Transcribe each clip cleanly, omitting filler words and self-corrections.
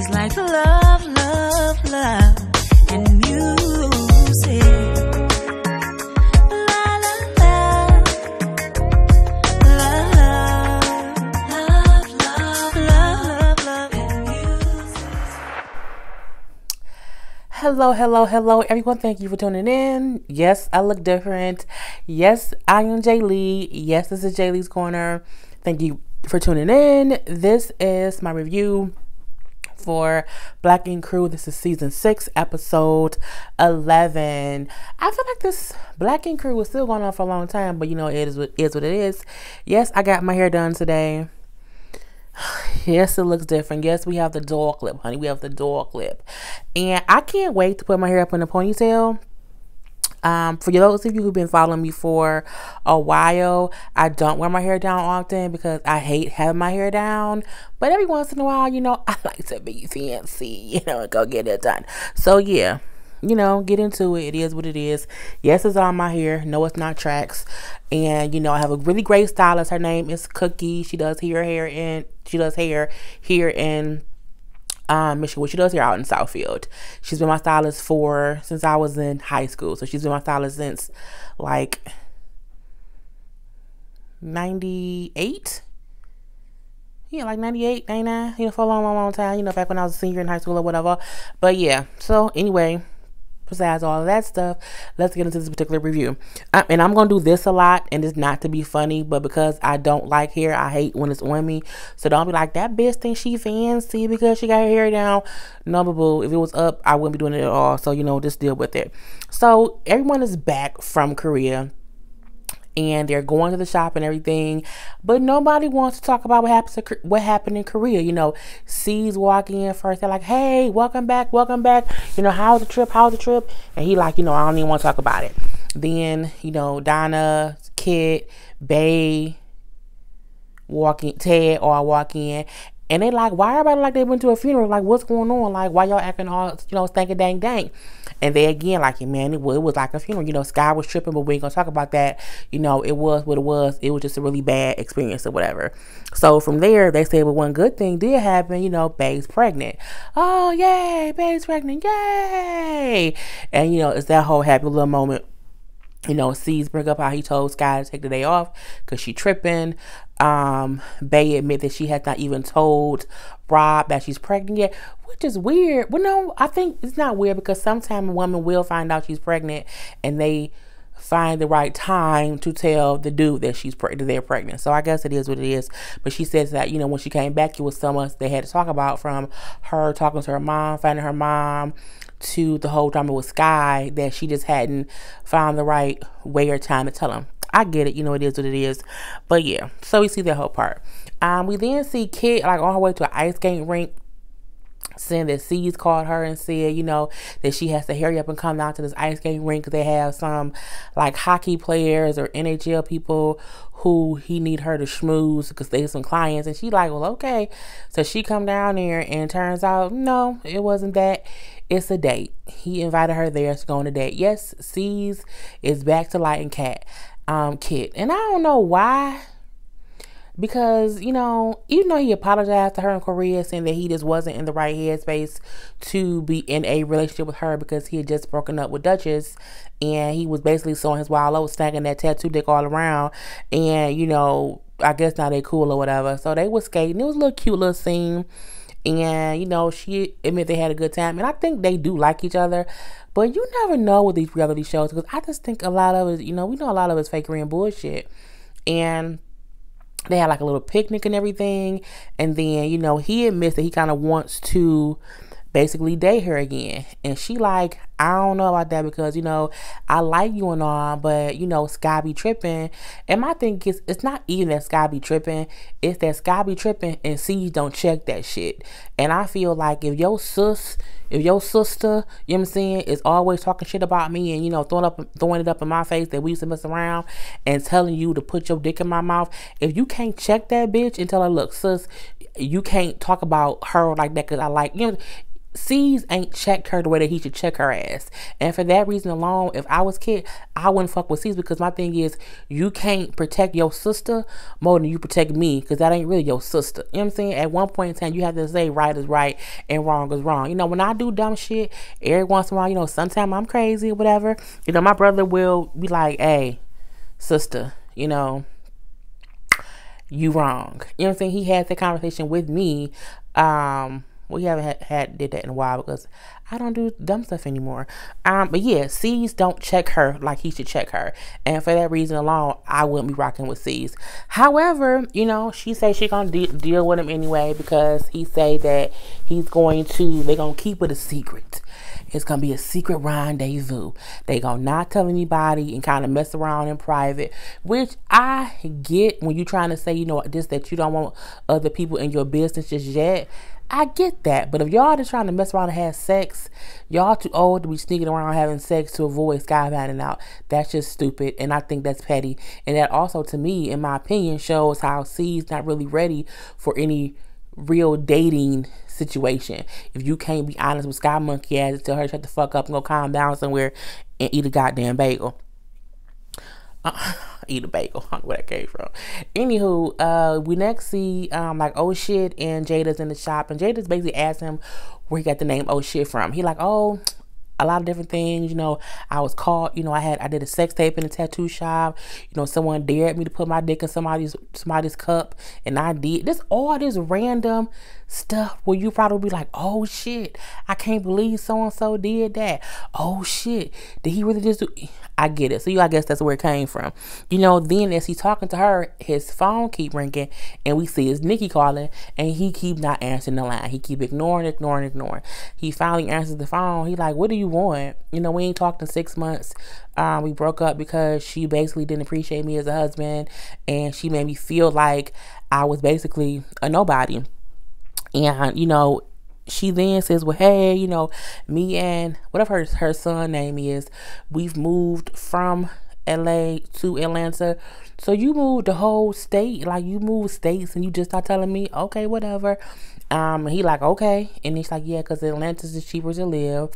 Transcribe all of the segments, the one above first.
It's like love, love, love, and music. Hello, hello, hello, everyone. Thank you for tuning in. Yes, I look different. Yes, I am Jay Lee. Yes, this is Jay Lee's Corner. Thank you for tuning in. This is my review for Black Ink Crew. This is season 6, episode 11. I feel like this Black Ink Crew was still going on for a long time, but you know, it is what it is. Yes, I got my hair done today. Yes, it looks different. Yes, we have the door clip, honey. We have the door clip. And I can't wait to put my hair up in a ponytail. For those of you who've been following me for a while, I don't wear my hair down often because I hate having my hair down. But every once in a while, you know, I like to be fancy, you know, and go get it done. So, yeah, you know, get into it. It is what it is. Yes, it's on my hair. No, it's not tracks. And, you know, I have a really great stylist. Her name is Cookie. She does hair here in Michigan. She does hair out in Southfield. She's been my stylist since I was in high school. So she's been my stylist since like 98. Yeah, like 98, 99, you know, for a long, long, long time, you know, back when I was a senior in high school or whatever. But yeah, so anyway, besides all of that stuff, let's get into this particular review. And I'm going to do this a lot, and it's not to be funny, but because I don't like hair, I hate when it's on me. So don't be like, that bitch thinks she fancy because she got her hair down. No, boo-boo. If it was up, I wouldn't be doing it at all. So, you know, just deal with it. So everyone is back from Korea, and they're going to the shop and everything, but nobody wants to talk about what happened in Korea. You know, C's walking in first. They're like, hey, welcome back. You know, how's the trip? And he like, you know, I don't even want to talk about it. Then, you know, Donna, Kit, Bay, Ted all walk in. And they like, why everybody like they went to a funeral? Like, what's going on? Like, why y'all acting all, you know, stankin' dang? And they again, like, man, it was like a funeral. You know, Sky was tripping, but we ain't gonna talk about that. You know, it was what it was. It was just a really bad experience or whatever. So from there, they said, well, one good thing did happen. You know, Bae's pregnant. Oh, yay, Bae's pregnant, yay! And, you know, it's that whole happy little moment. You know, C's bring up how he told Sky to take the day off because she tripping. Bae admit that she had not even told Rob that she's pregnant yet, which is weird. Well, no, I think it's not weird because sometimes a woman will find out she's pregnant and they find the right time to tell the dude that they're pregnant. So I guess it is what it is. But she says that, you know, when she came back, it was so much they had to talk about, from her talking to her mom, finding her mom, to the whole drama with Sky, that she just hadn't found the right way or time to tell him. I get it, you know, it is what it is. But yeah, so we see that whole part. We then see Kit like on her way to an ice skating rink, saying that C's called her and said, you know, that she has to hurry up and come down to this ice skating rink. They have some like hockey players or NHL people who he need her to schmooze because they have some clients. And she like, well, okay. So she come down there, and turns out, no, it wasn't that. It's a date. He invited her there to go on a date. Yes, C's is back to light and Kit. And I don't know why, because, you know, even though he apologized to her in Korea, saying that he just wasn't in the right headspace to be in a relationship with her because he had just broken up with Duchess, and he was basically sowing his wild oats, snagging that tattoo dick all around, and, you know, I guess now they cool or whatever. So they were skating. It was a little cute little scene. And, you know, she admitted they had a good time. And I think they do like each other. But you never know with these reality shows, because I just think a lot of it, you know, we know a lot of it's fakery and bullshit. And they had like a little picnic and everything. And then, you know, he admits that he kind of wants to basically date her again. And she like, I don't know about that because, you know, I like you and all, but, you know, Sky be tripping. And my thing is, it's not even that Sky be tripping, it's that Sky be tripping and C's don't check that shit. And I feel like if your sister, you know what I'm saying, is always talking shit about me and, you know, throwing it up in my face that we used to mess around and telling you to put your dick in my mouth, if you can't check that bitch and tell her, look, sis, you can't talk about her like that because I like, you know, C's ain't checked her the way that he should check her ass. And for that reason alone, if I was kid, I wouldn't fuck with C's, because my thing is, you can't protect your sister more than you protect me, because that ain't really your sister. You know what I'm saying? At one point in time, you have to say right is right and wrong is wrong. You know, when I do dumb shit, every once in a while, you know, sometimes I'm crazy or whatever. You know, my brother will be like, hey, sister, you know, you wrong. You know what I'm saying? He had that conversation with me. We haven't did that in a while, because I don't do dumb stuff anymore. But yeah, C's don't check her like he should check her. And for that reason alone, I wouldn't be rocking with C's. However, you know, she say she gonna deal with him anyway, because he say that he's going to, they gonna keep it a secret. It's gonna be a secret rendezvous. They gonna not tell anybody and kind of mess around in private, which I get when you're trying to say, you know, this, that you don't want other people in your business just yet. I get that, but if y'all just trying to mess around and have sex, y'all too old to be sneaking around having sex to avoid skydiving out. That's just stupid, and I think that's petty. And that also, to me, in my opinion, shows how C's not really ready for any real dating situation. If you can't be honest with Sky Monkey ass, tell her to shut the fuck up and go calm down somewhere and eat a goddamn bagel. Eat a bagel. I don't know where that came from. Anywho, we next see like Oh Shit and Jada's in the shop, and Jada's basically asked him where he got the name Oh Shit from. He like, oh, a lot of different things, you know. I was caught, you know, I did a sex tape in a tattoo shop, you know, someone dared me to put my dick in somebody's cup, and I did. This all this random stuff where you probably be like, oh shit, I can't believe so and so did that. Oh shit, did he really just do? I get it. So I guess that's where it came from. You know, then as he's talking to her, his phone keep ringing, and we see it's Nikki calling, and he keep not answering the line. He keep ignoring. He finally answers the phone. He like, what do you want? You know, we ain't talked in 6 months. We broke up because she basically didn't appreciate me as a husband, and she made me feel like I was basically a nobody. And you know, she then says, well, hey, you know, me and whatever her son name is, we've moved from LA to Atlanta. So you moved the whole state, like you moved states, and you just not telling me? Okay, whatever. He like, okay. And he's like, yeah, because Atlanta's the cheaper to live.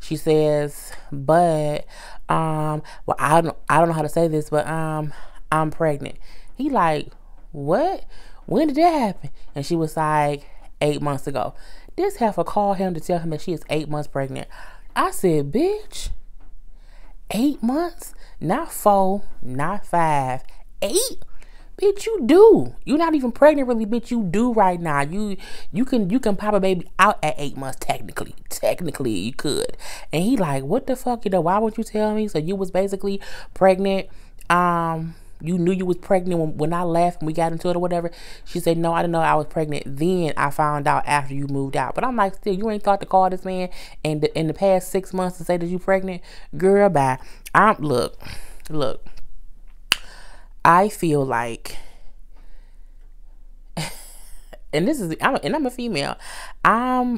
She says, but well, I don't know how to say this, but I'm pregnant. He like, what? When did that happen? And she was like, 8 months ago. This heifer called him to tell him that she is 8 months pregnant. I said, bitch, 8 months? Not 4, not 5, 8? Bitch, you do. You're not even pregnant really, bitch. You do right now. You can pop a baby out at 8 months, technically. Technically, you could. And he like, what the fuck? You know, why would you tell me? So you was basically pregnant. You knew you was pregnant when I left and we got into it or whatever. She said, no, I didn't know I was pregnant. Then I found out after you moved out. But I'm like, still, you ain't thought to call this man in the past 6 months to say that you pregnant? Girl, bye. Look. I feel like, and this is, I'm a female. I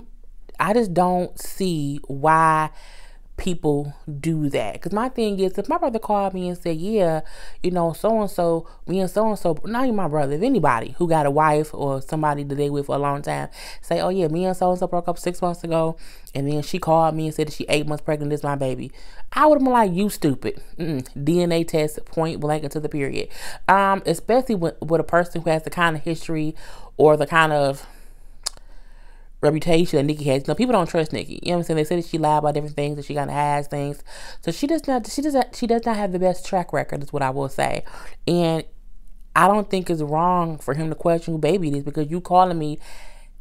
just don't see why people do that, because my thing is, if my brother called me and said, yeah, you know, so-and-so, me and so-and-so, not even my brother, if anybody who got a wife or somebody that they with for a long time say, oh yeah, me and so-and-so broke up 6 months ago, and then she called me and said that she 8 months pregnant, this is my baby, I would have been like, you stupid. DNA test, point blank until the period. Especially with a person who has the kind of history or the kind of reputation that Nikki has. You know, people don't trust Nikki. You know what I'm saying? They say that she lied about different things, that she kind of hides things. So she does not have the best track record, is what I will say. And I don't think it's wrong for him to question who baby it is, because you calling me,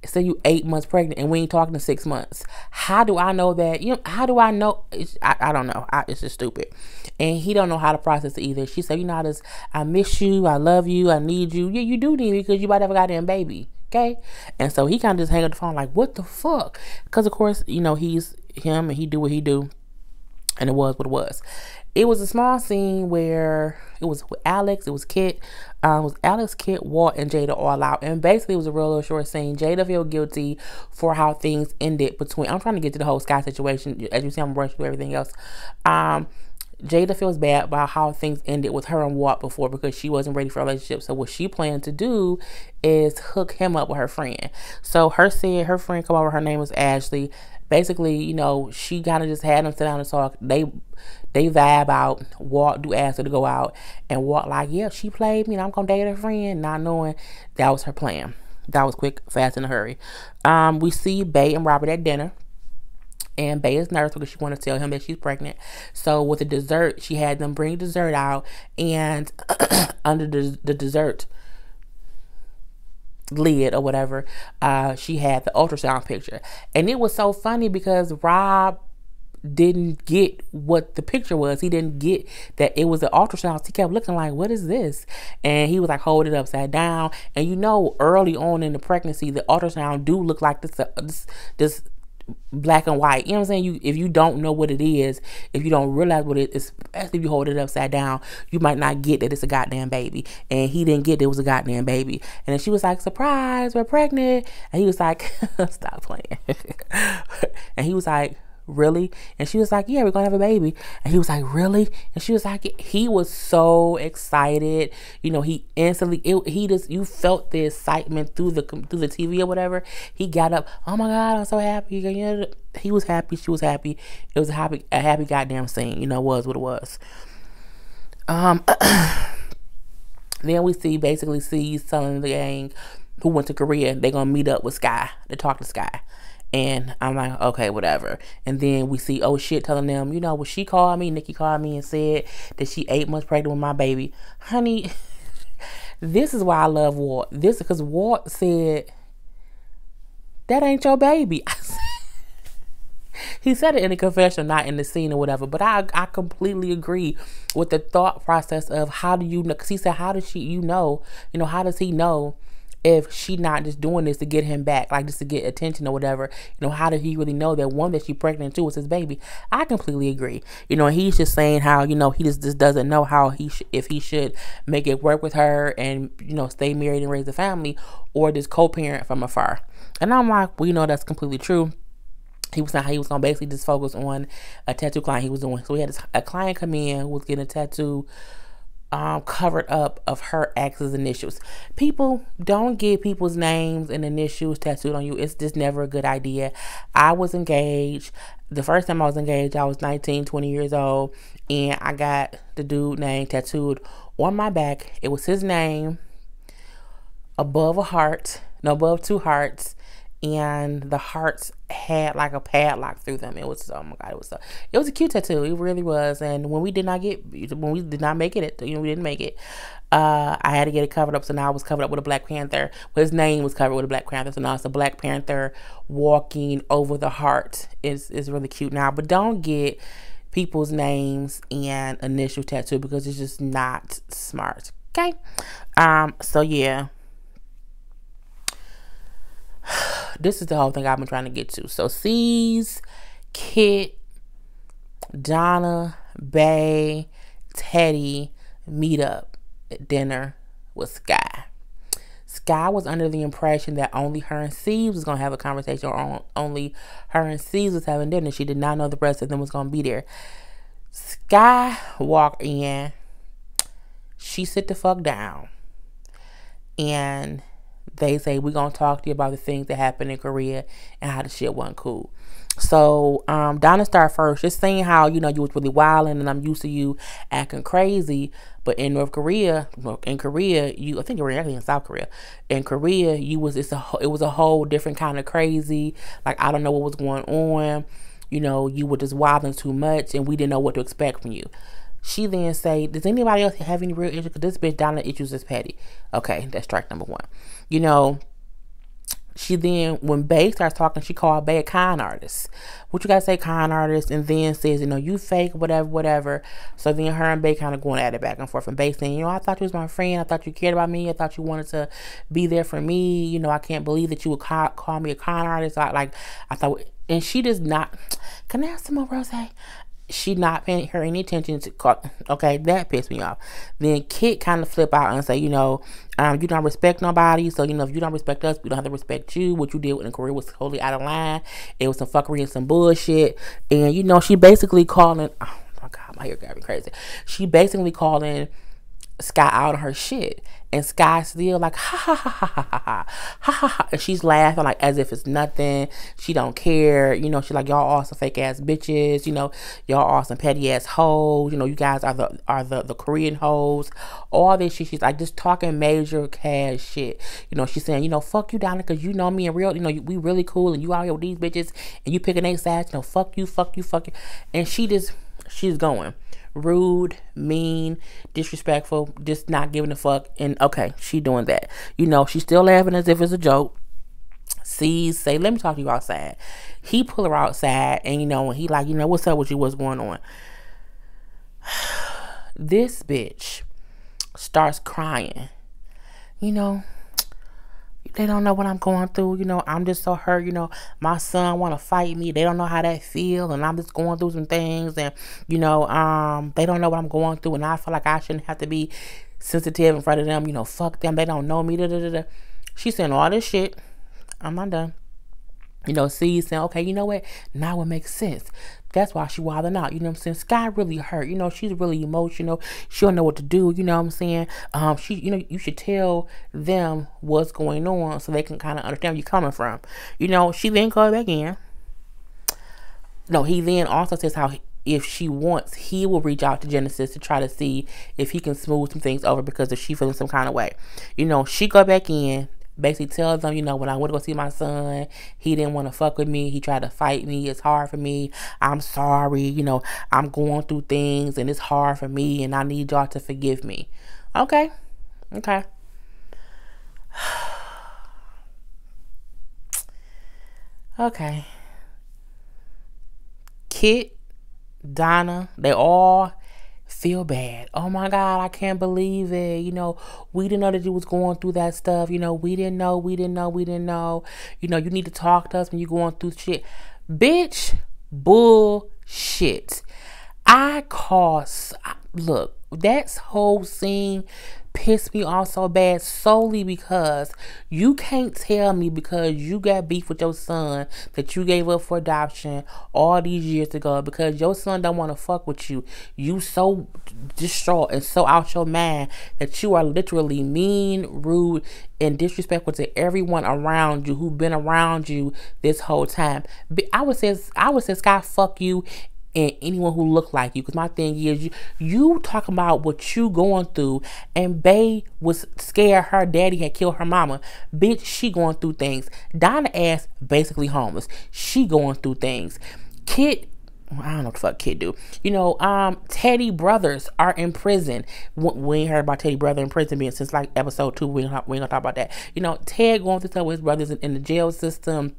say you 8 months pregnant, and we ain't talking in 6 months. How do I know that? You know, how do I know? I don't know. It's just stupid. And he don't know how to process it either. She said, you know, this, I miss you, I love you, I need you. Yeah, you do need me, because you might have a goddamn baby. Okay. And so he kind of just hang up the phone like, what the fuck? Because of course, you know, he's him and he do what he do, and it was what it was. It was a small scene where it was with Alex, it was Kit, Kit, Walt, and Jada all out. And basically it was a real little short scene. Jada feel guilty for how things ended between, I'm trying to get to the whole Sky situation. As you see, I'm rushing through everything else. Jada feels bad about how things ended with her and Walt before because she wasn't ready for a relationship. So what she planned to do is hook him up with her friend. So her saying her friend come over, her name was Ashley. Basically, you know, she kind of just had them sit down and talk. They vibe out. Walt do ask her to go out. And Walt like, yeah, she played me and I'm going to date her friend. Not knowing that was her plan. That was quick, fast, in a hurry. We see Bay and Robert at dinner. And Bay is nervous because she wanted to tell him that she's pregnant. So with the dessert, she had them bring dessert out. And under the dessert lid or whatever, she had the ultrasound picture. And it was so funny because Rob didn't get what the picture was. He didn't get that it was an ultrasound. He kept looking like, what is this? And he was like, hold it upside down. And you know, early on in the pregnancy, the ultrasound do look like this, this black and white. You know what I'm saying? If you don't know what it is, if you don't realize what it is, especially if you hold it upside down, you might not get that it's a goddamn baby. And he didn't get that it was a goddamn baby. And then she was like, surprise, we're pregnant. And he was like, stop playing. And he was like, really? And she was like, yeah, we're gonna have a baby. And he was like, really? And she was like, he was so excited. You know, he instantly, you felt the excitement through the TV or whatever. He got up, oh my God, I'm so happy. He was happy, she was happy. It was a happy goddamn scene. You know, was what it was. Then we see telling the gang who went to Korea, they're gonna meet up with Sky to talk to Sky. And I'm like, okay, whatever. And then we see, oh shit, telling them, you know, well, she called me, Nikki called me and said that she 8 months pregnant with my baby. Honey, this is why I love Walt. This is because Walt said, that ain't your baby. He said it in the confession, not in the scene or whatever. But I completely agree with the thought process of how do you know? Because he said, how does she, you know, how does he know? If she not just doing this to get him back, like just to get attention or whatever, you know, how did he really know that one, that she pregnant, too, was his baby? I completely agree. You know, he's just saying how, you know, he just doesn't know how if he should make it work with her and, you know, stay married and raise a family or just co-parent from afar. And I'm like, well, you know, that's completely true. He was going to basically just focus on a tattoo client he was doing. So we had a client come in who was getting a tattoo covered up of her ex's initials. People, don't get people's names and initials tattooed on you. It's just never a good idea. I was engaged. The first time I was engaged, I was 19, 20 years old, and I got the dude's name tattooed on my back. It was his name above a heart, no, above 2 hearts, and the hearts had like a padlock through them. It was, oh my God, it was a cute tattoo. It really was. And when we did not make it, you know, we didn't make it. I had to get it covered up. So now I was covered up with a Black Panther. Well, his name was covered with a Black Panther. So now it's a Black Panther walking over the heart. It's really cute now, but don't get people's names and initial tattoo because it's just not smart. Okay. So yeah. This is the whole thing I've been trying to get to. So C's, Kit, Donna, Bay, Teddy meet up at dinner with Sky. Sky was under the impression that only her and C's was going to have a conversation, or only her and C's was having dinner. She did not know the rest of them was going to be there. Sky walked in. She sit the fuck down. And they say, we're going to talk to you about the things that happened in Korea and how the shit wasn't cool. So Donna started first, just saying how, you know, you was really wilding and I'm used to you acting crazy. But in North Korea, I think you were actually in South Korea. In Korea, it was a whole different kind of crazy. Like, I don't know what was going on. You know, you were just wilding too much and we didn't know what to expect from you. She then say, does anybody else have any real issues? Because this bitch Donna issues is petty. Okay, that's strike number one. You know, she then, when Bay starts talking, she called Bay a con artist. What you got to say, con artist? And then says, you know, you fake, whatever, whatever. So then her and Bay kind of going at it back and forth. And Bay saying, you know, I thought you was my friend. I thought you cared about me. I thought you wanted to be there for me. You know, I can't believe that you would call me a con artist. I thought, and she does not, can I have some more rosé? She not paying her any attention to call. Okay, that pissed me off. Then Kit kind of flip out and say, you know, you don't respect nobody. So, you know, if you don't respect us, we don't have to respect you. What you did in Korea was totally out of line. It was some fuckery and some bullshit. And, you know, she basically calling, oh my God, my hair got me crazy. She basically called in Sky out of her shit, and Sky's still like ha ha ha ha ha ha ha ha ha, and she's laughing like as if it's nothing. She don't care, you know. She's like, y'all all some fake ass bitches, you know. Y'all all some petty ass hoes, you know. You guys are the Korean hoes, all this shit. She's like just talking major cash shit, you know. She's saying, you know, fuck you, Donna, because you know me and real, you know, we really cool, and you out here with these bitches, and you picking their sides, you know. Fuck you, fuck you, fuck you, and she's going. Rude, mean, disrespectful, just not giving a fuck. And okay, she doing that, you know. She's still laughing as if it's a joke. C's say, let me talk to you outside. He pull her outside, and you know, and he like, you know, what's up with you, what's going on? This bitch starts crying, you know. They don't know what I'm going through, you know. I'm just so hurt, you know. My son want to fight me. They don't know how that feel, and I'm just going through some things, and you know, they don't know what I'm going through, and I feel like I shouldn't have to be sensitive in front of them, you know. Fuck them, they don't know me. Da, da, da, da. She's saying all this shit. I'm not done, you know. See, saying, okay, you know what? Now it makes sense. That's why she wilding out, you know what I'm saying? Sky really hurt, you know. She's really emotional. She don't know what to do, you know what I'm saying? She, you know, you should tell them what's going on so they can kind of understand where you're coming from, you know. She then goes back in. No, he then also says how if she wants, he will reach out to Genesis to try to see if he can smooth some things over because if she feeling some kind of way, you know. She go back in. Basically tells them, you know, when I went to go see my son, he didn't want to fuck with me. He tried to fight me. It's hard for me. I'm sorry. You know, I'm going through things and it's hard for me and I need y'all to forgive me. Okay. Okay. Okay. Kit, Donna, they all feel bad. Oh my God, I can't believe it. You know, we didn't know that you was going through that stuff. You know, we didn't know. You know, you need to talk to us when you're going through shit. Bitch, bullshit. Look, that whole scene pissed me off so bad solely because you can't tell me because you got beef with your son that you gave up for adoption all these years ago because your son don't want to fuck with you. You so distraught and so out your mind that you are literally mean, rude, and disrespectful to everyone around you who been around you this whole time. I would say, Sky, fuck you and anyone who look like you, because my thing is you talking about what you going through, and Bae was scared her daddy had killed her mama. Bitch, she going through things. Donna ass basically homeless, she going through things. Kid, I don't know what the fuck Kid do, you know. Teddy brothers are in prison. We ain't heard about Teddy brother in prison being since like episode 2. We ain't gonna talk about that, you know. Ted going through stuff with his brothers in the jail system.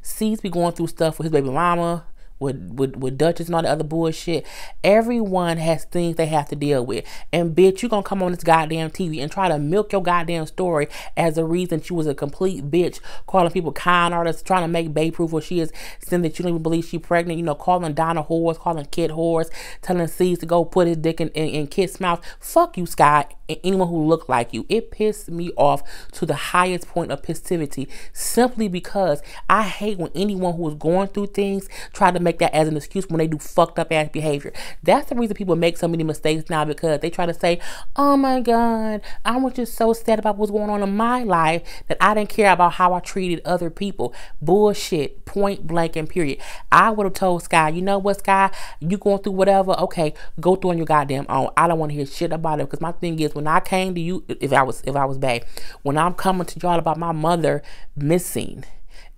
C's be going through stuff with his baby mama, with Duchess and all the other bullshit. Everyone has things they have to deal with. And bitch, you gonna come on this goddamn TV and try to milk your goddamn story as a reason she was a complete bitch, calling people con artists, trying to make Bae proof what she is, saying that you don't even believe she's pregnant, you know, calling Donna whores, calling Kid whores, telling C's to go put his dick in Kid's mouth. Fuck you, Sky, and anyone who looked like you. It pissed me off to the highest point of passivity simply because I hate when anyone who is going through things try to make that as an excuse when they do fucked up ass behavior. That's the reason people make so many mistakes now, because they try to say, oh my God, I was just so sad about what's going on in my life that I didn't care about how I treated other people. Bullshit, point blank and period. I would have told Sky, you know what, Sky, you going through whatever, okay, go through on your goddamn own. I don't want to hear shit about it, because my thing is, when I came to you, if I was Bae, when I'm coming to y'all about my mother missing,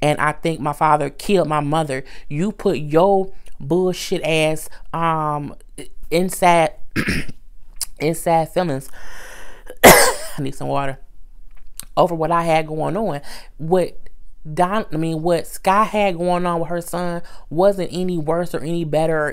and I think my father killed my mother, you put your bullshit ass inside feelings I need some water over what I had going on. What Sky had going on with her son wasn't any worse or any better or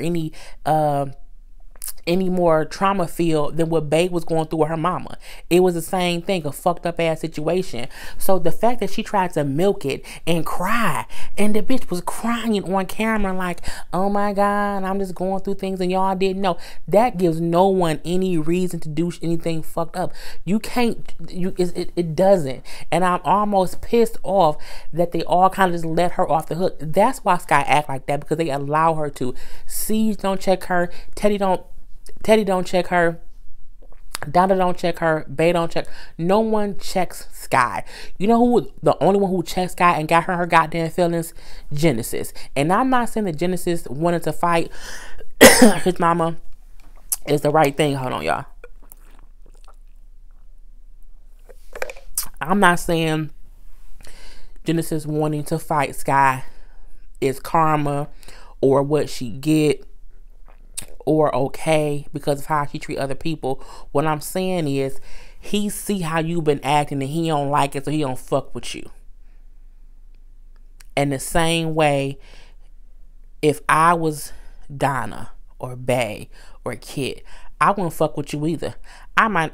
any more trauma filled than what Bae was going through with her mama. It was the same thing, a fucked up ass situation. So the fact that she tried to milk it and cry, and the bitch was crying on camera like, oh my God, I'm just going through things and y'all didn't know. That gives no one any reason to do anything fucked up. You can't, it doesn't. And I'm almost pissed off that they all kind of just let her off the hook. That's why Sky act like that, because they allow her to. Siege don't check her. Teddy don't check her. Donna don't check her. Bae don't check. No one checks Sky. You know who the only one who checked Sky and got her goddamn feelings? Genesis. And I'm not saying that Genesis wanted to fight his mama is the right thing. Hold on, y'all. I'm not saying Genesis wanting to fight Sky is karma or what she get or okay because of how she treat other people. What I'm saying is he see how you been acting and he don't like it, so he don't fuck with you. And the same way, if I was Donna or Bae or Kid, I wouldn't fuck with you either. I might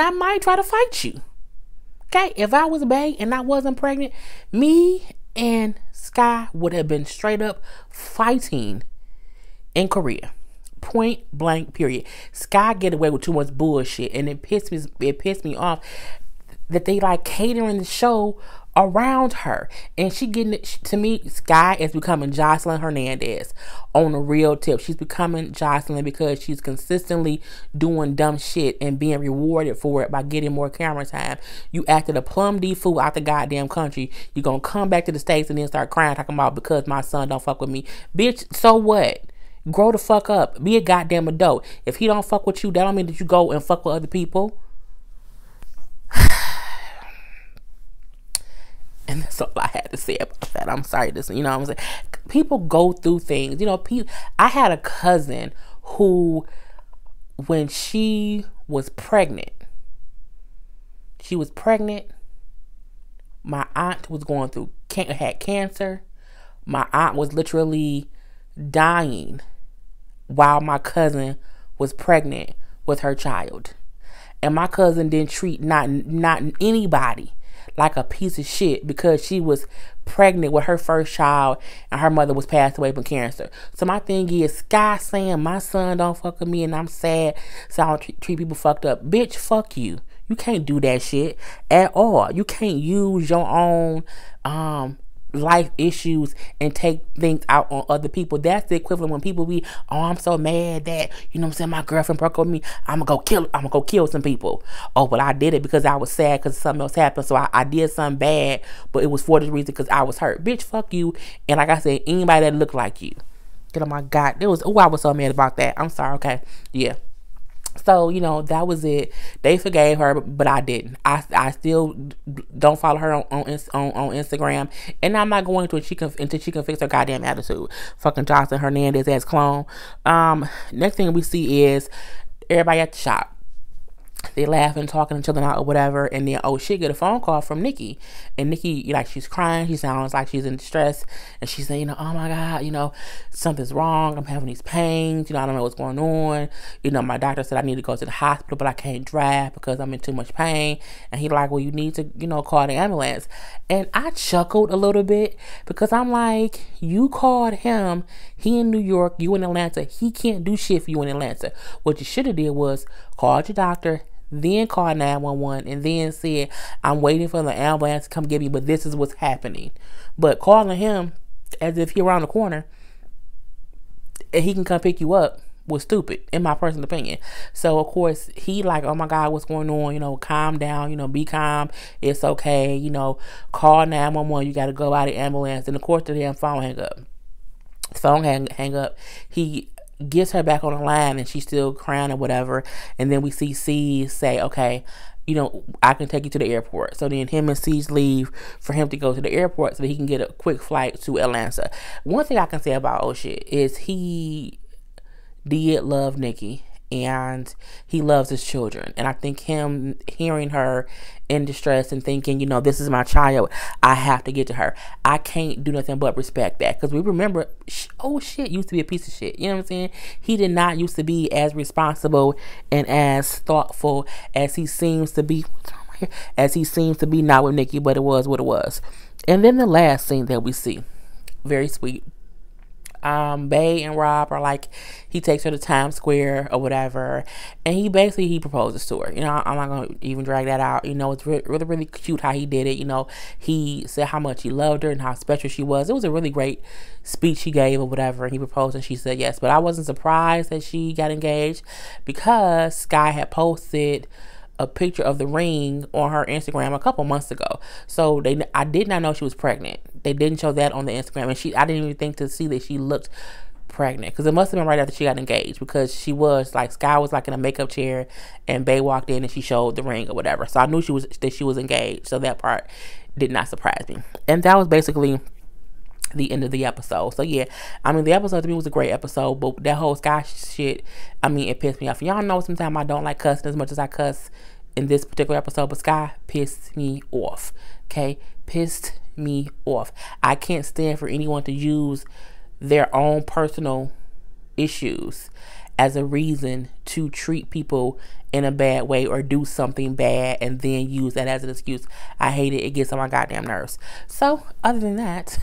try to fight you. Okay, if I was Bae and I wasn't pregnant, me and Sky would have been straight up fighting in Korea. Point blank period. Sky get away with too much bullshit, and it pissed me off that they like catering the show around her. And she getting it, to me, Sky is becoming Jocelyn Hernandez on a real tip. She's becoming Jocelyn because she's consistently doing dumb shit and being rewarded for it by getting more camera time. You acted a plum D fool out the goddamn country. You're gonna come back to the States and then start crying, talking about because my son don't fuck with me. Bitch, so what? Grow the fuck up. Be a goddamn adult. If he don't fuck with you, that don't mean that you go and fuck with other people. And that's all I had to say about that. I'm sorry. This, you know what I'm saying? People go through things. You know, I had a cousin who, when she was pregnant. My aunt was going through, had cancer. My aunt was literally dying while my cousin was pregnant with her child. And my cousin didn't treat not anybody like a piece of shit because she was pregnant with her first child and her mother was passed away from cancer. So my thing is, Sky saying my son don't fuck with me and I'm sad so I don't treat people fucked up. Bitch, fuck you. You can't do that shit at all. You can't use your own life issues and take things out on other people. That's the equivalent when people be, oh, I'm so mad that, you know what I'm saying, my girlfriend broke up with me, I'm gonna go kill some people. Oh, but I did it because I was sad because something else happened, so I did something bad, but it was for this reason because I was hurt. Bitch, fuck you. And like I said, anybody that looked like you, get on my god, it was, oh, I was so mad about that. I'm sorry. Okay, yeah. So, you know, that was it. They forgave her, but I didn't. I still don't follow her on Instagram. And I'm not going to until she can fix her goddamn attitude. Fucking Jocelyn Hernandez ass clone. Next thing we see is everybody at the shop. They laughing, talking, and chilling out or whatever. And then, oh, she get a phone call from Nikki. And Nikki, like, she's crying. She sounds like she's in distress. And she's saying, you know, oh, my God, you know, something's wrong. I'm having these pains. You know, I don't know what's going on. You know, my doctor said I need to go to the hospital, but I can't drive because I'm in too much pain. And he like, well, you need to, you know, call the ambulance. And I chuckled a little bit because I'm like, you called him. He in New York. You in Atlanta. He can't do shit for you in Atlanta. What you should have did was called your doctor, then called 911, and then said, I'm waiting for the ambulance to come get me, but this is what's happening. But calling him as if he around the corner and he can come pick you up was stupid, in my personal opinion. So of course he like, oh my God, what's going on? You know, calm down, you know, be calm, it's okay, you know, call 911, you gotta go by the ambulance. And of course the damn phone hang up. He gets her back on the line and she's still crying or whatever. And then we see C say, okay, you know, I can take you to the airport. So then him and C's leave for him to go to the airport so that he can get a quick flight to Atlanta. One thing I can say about O'Shit is he did love Nikki. and he loves his children. And I think him hearing her in distress and thinking, you know, this is my child, I have to get to her, I can't do nothing but respect that. Because we remember, oh shit, used to be a piece of shit. You know what I'm saying? He did not used to be as responsible and as thoughtful as he seems to be. Not with Nikki, but it was what it was. And then the last scene that we see, very sweet. Bae and Rob are like, he takes her to Times Square or whatever, and he proposes to her. You know, I'm not gonna even drag that out. You know, it's really cute how he did it. You know, he said how much he loved her and how special she was. It was a really great speech he gave or whatever, and he proposed and she said yes. But I wasn't surprised that she got engaged, because Sky had posted a picture of the ring on her Instagram a couple months ago. So I did not know she was pregnant. They didn't show that on the Instagram, and I didn't even think to see that she looked pregnant, because it must have been right after she got engaged, because she was like, Sky was like in a makeup chair and Bae walked in and she showed the ring or whatever. So I knew she was engaged, so that part did not surprise me. And that was basically the end of the episode. So yeah, I mean, the episode to me was a great episode, but that whole Sky shit, I mean, it pissed me off. Y'all know sometimes I don't like cussing as much as I cuss in this particular episode, but Sky pissed me off. Okay, pissed me off. I can't stand for anyone to use their own personal issues as a reason to treat people in a bad way or do something bad and then use that as an excuse. I hate it. It gets on my goddamn nerves. So other than that,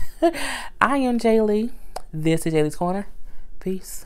I am Jay Lee. This is Jay Lee's Corner. Peace.